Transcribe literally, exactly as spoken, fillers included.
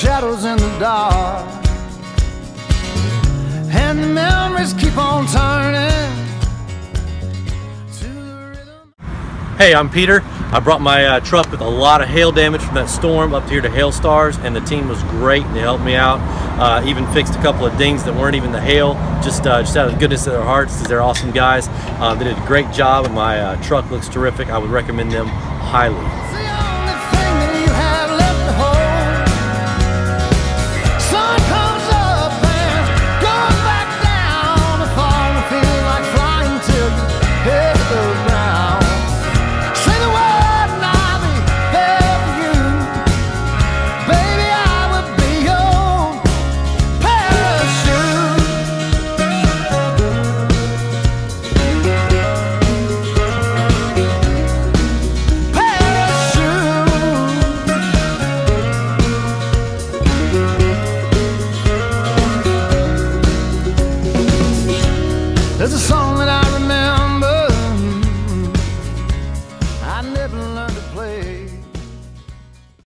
shadows in the dark, and the memories keep on turning to the rhythm. Hey, I'm Peter. I brought my uh, truck with a lot of hail damage from that storm up here to HailStarz, and the team was great and they helped me out. Uh, even fixed a couple of dings that weren't even the hail, just, uh, just out of the goodness of their hearts, because they're awesome guys. Uh, they did a great job and my uh, truck looks terrific. I would recommend them highly.